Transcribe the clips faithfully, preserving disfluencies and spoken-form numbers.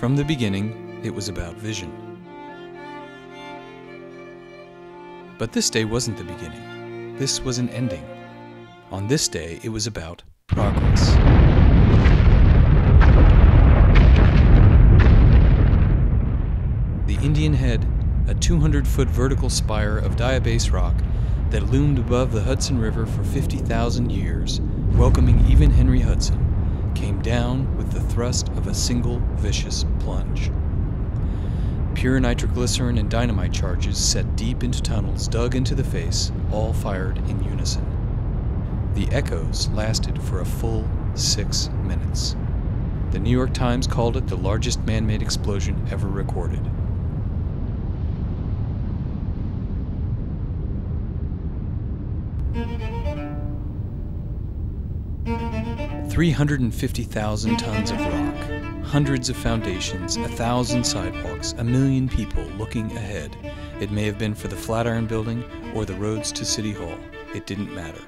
From the beginning, it was about vision. But this day wasn't the beginning. This was an ending. On this day, it was about progress. The Indian Head, a two hundred foot vertical spire of diabase rock that loomed above the Hudson River for fifty thousand years, welcoming even Henry Hudson, came down with the thrust of a single vicious plunge. Pure nitroglycerin and dynamite charges set deep into tunnels dug into the face, all fired in unison. The echoes lasted for a full six minutes. The New York Times called it the largest man-made explosion ever recorded. three hundred fifty thousand tons of rock, hundreds of foundations, a thousand sidewalks, a million people looking ahead. It may have been for the Flatiron Building or the roads to City Hall. It didn't matter.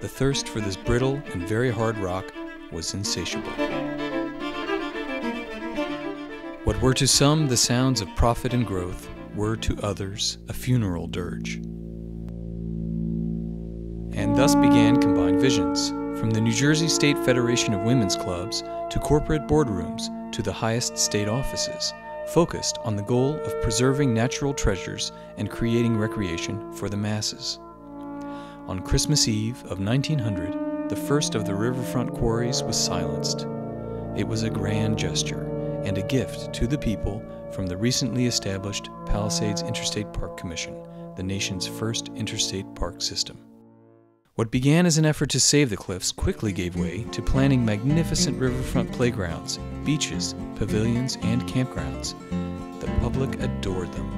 The thirst for this brittle and very hard rock was insatiable. What were to some the sounds of profit and growth were to others a funeral dirge. And thus began combined visions, from the New Jersey State Federation of Women's Clubs to corporate boardrooms to the highest state offices, focused on the goal of preserving natural treasures and creating recreation for the masses. On Christmas Eve of nineteen hundred, the first of the riverfront quarries was silenced. It was a grand gesture and a gift to the people from the recently established Palisades Interstate Park Commission, the nation's first interstate park system. What began as an effort to save the cliffs quickly gave way to planning magnificent riverfront playgrounds, beaches, pavilions, and campgrounds. The public adored them.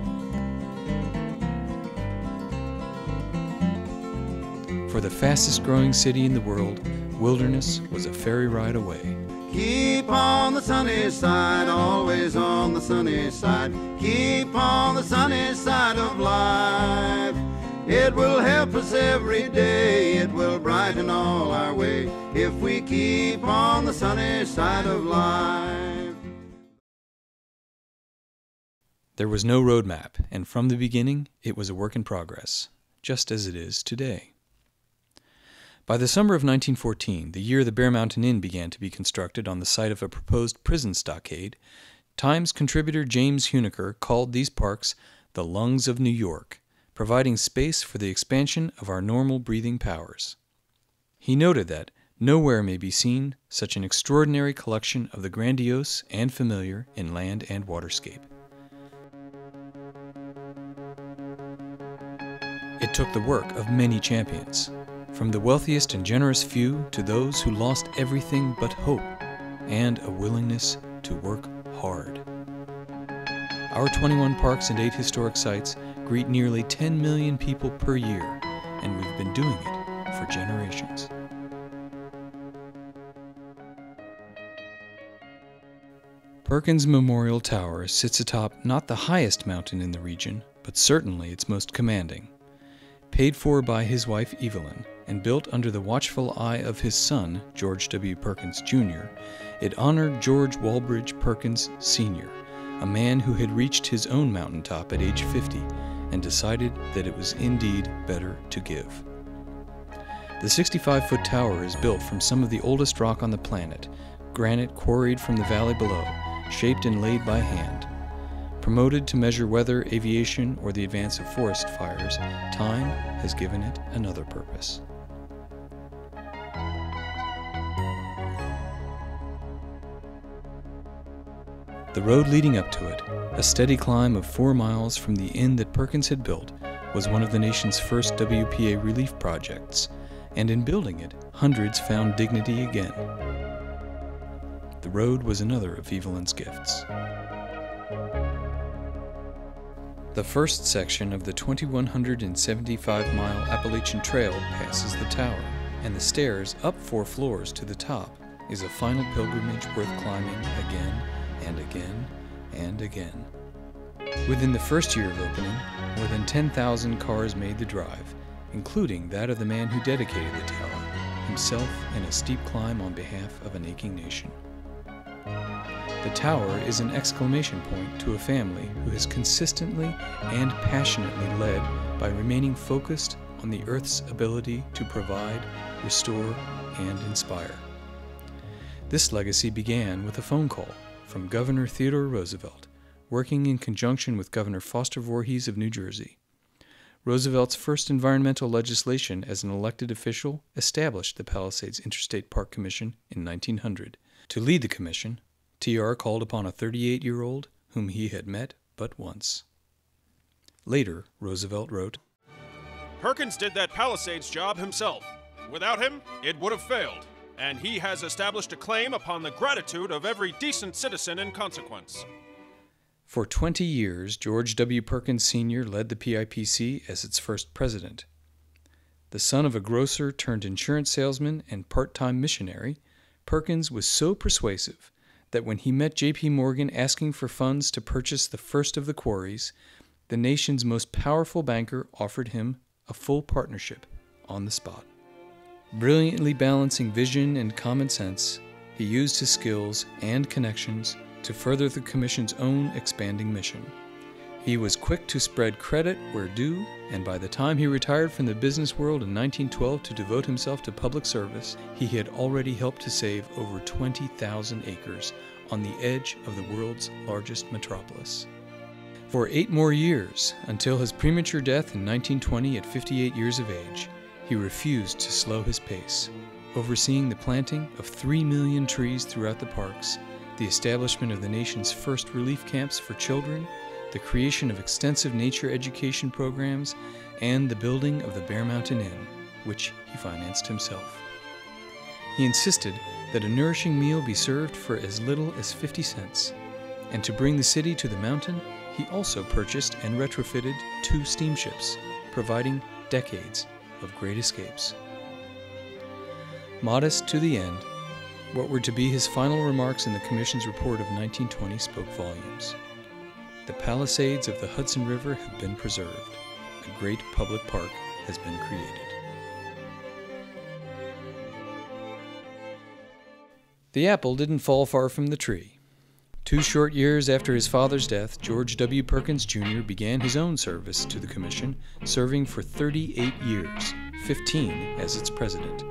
For the fastest growing city in the world, wilderness was a ferry ride away. Keep on the sunny side, always on the sunny side. Keep on the sunny side of life. It will help us every day, it will brighten all our way, if we keep on the sunny side of life. There was no road map, and from the beginning, it was a work in progress, just as it is today. By the summer of nineteen fourteen, the year the Bear Mountain Inn began to be constructed on the site of a proposed prison stockade, Times contributor James Huneker called these parks the lungs of New York, providing space for the expansion of our normal breathing powers. He noted that nowhere may be seen such an extraordinary collection of the grandiose and familiar in land and waterscape. It took the work of many champions, from the wealthiest and generous few to those who lost everything but hope and a willingness to work hard. Our twenty-one parks and eight historic sites greet nearly ten million people per year, and we've been doing it for generations. Perkins Memorial Tower sits atop not the highest mountain in the region, but certainly its most commanding. Paid for by his wife Evelyn and built under the watchful eye of his son, George W. Perkins, Junior, it honored George Walbridge Perkins, Senior, a man who had reached his own mountaintop at age fifty and decided that it was indeed better to give. The sixty-five foot tower is built from some of the oldest rock on the planet, granite quarried from the valley below, shaped and laid by hand. Promoted to measure weather, aviation, or the advance of forest fires, time has given it another purpose. The road leading up to it, a steady climb of four miles from the inn that Perkins had built, was one of the nation's first W P A relief projects, and in building it, hundreds found dignity again. The road was another of Evelyn's gifts. The first section of the two thousand one hundred seventy-five mile Appalachian Trail passes the tower, and the stairs up four floors to the top is a final pilgrimage worth climbing again and again, and again. Within the first year of opening, more than ten thousand cars made the drive, including that of the man who dedicated the tower, himself in a steep climb on behalf of an aching nation. The tower is an exclamation point to a family who has consistently and passionately led by remaining focused on the Earth's ability to provide, restore, and inspire. This legacy began with a phone call from Governor Theodore Roosevelt, working in conjunction with Governor Foster Voorhees of New Jersey. Roosevelt's first environmental legislation as an elected official established the Palisades Interstate Park Commission in nineteen hundred. To lead the commission, T R called upon a thirty-eight-year-old whom he had met but once. Later, Roosevelt wrote, "Perkins did that Palisades job himself. Without him, it would have failed, and he has established a claim upon the gratitude of every decent citizen in consequence." For twenty years, George W. Perkins Senior led the P I P C as its first president. The son of a grocer turned insurance salesman and part-time missionary, Perkins was so persuasive that when he met J P. Morgan asking for funds to purchase the first of the quarries, the nation's most powerful banker offered him a full partnership on the spot. Brilliantly balancing vision and common sense, he used his skills and connections to further the Commission's own expanding mission. He was quick to spread credit where due, and by the time he retired from the business world in nineteen twelve to devote himself to public service, he had already helped to save over twenty thousand acres on the edge of the world's largest metropolis. For eight more years, until his premature death in nineteen twenty at fifty-eight years of age, he refused to slow his pace, overseeing the planting of three million trees throughout the parks, the establishment of the nation's first relief camps for children, the creation of extensive nature education programs, and the building of the Bear Mountain Inn, which he financed himself. He insisted that a nourishing meal be served for as little as fifty cents, and to bring the city to the mountain, he also purchased and retrofitted two steamships, providing decades of great escapes. Modest to the end, what were to be his final remarks in the Commission's report of nineteen twenty spoke volumes. "The Palisades of the Hudson River have been preserved. A great public park has been created." The apple didn't fall far from the tree. Two short years after his father's death, George W. Perkins Junior began his own service to the Commission, serving for thirty-eight years, fifteen as its president.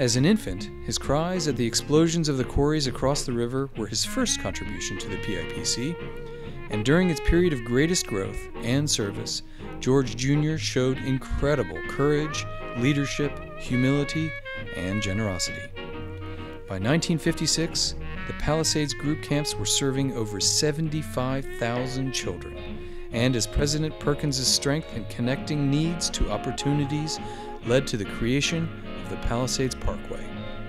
As an infant, his cries at the explosions of the quarries across the river were his first contribution to the P I P C, and during its period of greatest growth and service, George Junior showed incredible courage, leadership, humility, and generosity. By nineteen fifty-six, the Palisades group camps were serving over seventy-five thousand children, and as President Perkins's strength in connecting needs to opportunities led to the creation of the Palisades Parkway,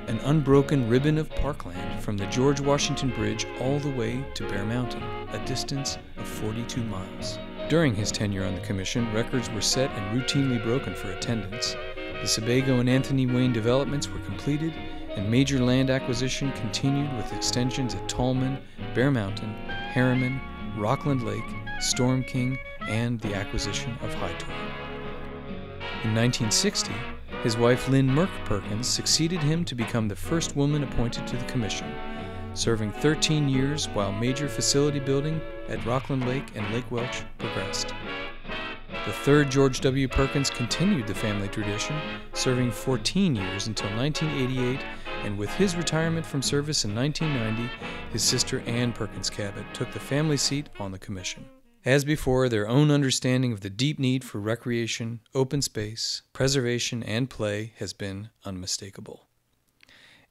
an unbroken ribbon of parkland from the George Washington Bridge all the way to Bear Mountain, a distance of forty-two miles. During his tenure on the Commission, records were set and routinely broken for attendance. The Sebago and Anthony Wayne developments were completed, and major land acquisition continued with extensions at Tallman, Bear Mountain, Harriman, Rockland Lake, Storm King, and the acquisition of Hightor. In nineteen sixty, his wife Lynn Merck Perkins succeeded him to become the first woman appointed to the Commission, serving thirteen years while major facility building at Rockland Lake and Lake Welch progressed. The third George W. Perkins continued the family tradition, serving fourteen years until nineteen eighty-eight, and with his retirement from service in nineteen ninety, his sister Anne Perkins Cabot took the family seat on the Commission. As before, their own understanding of the deep need for recreation, open space, preservation, and play has been unmistakable.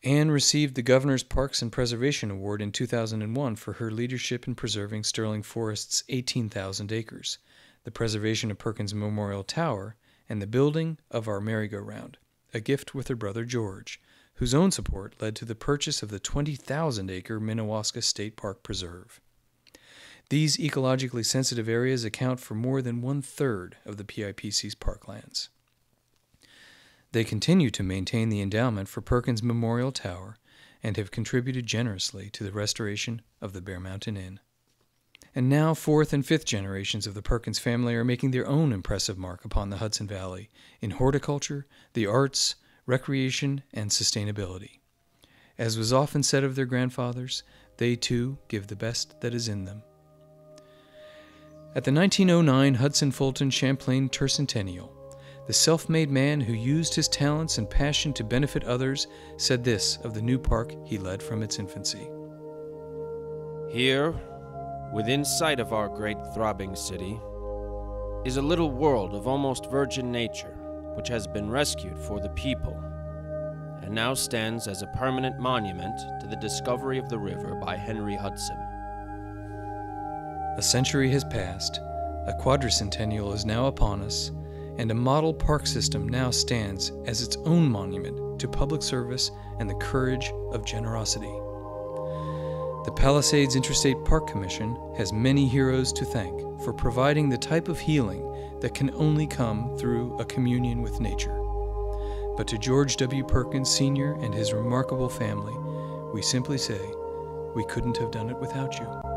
Anne received the Governor's Parks and Preservation Award in two thousand one for her leadership in preserving Sterling Forest's eighteen thousand acres, the preservation of Perkins Memorial Tower, and the building of our merry-go-round, a gift with her brother George, whose own support led to the purchase of the twenty thousand acre Minnewaska State Park Preserve. These ecologically sensitive areas account for more than one-third of the P I P C's parklands. They continue to maintain the endowment for Perkins Memorial Tower and have contributed generously to the restoration of the Bear Mountain Inn. And now fourth and fifth generations of the Perkins family are making their own impressive mark upon the Hudson Valley in horticulture, the arts, recreation, and sustainability. As was often said of their grandfathers, They, too, give the best that is in them. At the nineteen oh nine Hudson Fulton Champlain Tercentennial, the self-made man who used his talents and passion to benefit others said this of the new park he led from its infancy. Here, within sight of our great throbbing city, is a little world of almost virgin nature, which has been rescued for the people, and now stands as a permanent monument to the discovery of the river by Henry Hudson. A century has passed, a quadricentennial is now upon us, and a model park system now stands as its own monument to public service and the courage of generosity. The Palisades Interstate Park Commission has many heroes to thank for providing the type of healing that can only come through a communion with nature. But to George W. Perkins Senior and his remarkable family, we simply say, we couldn't have done it without you.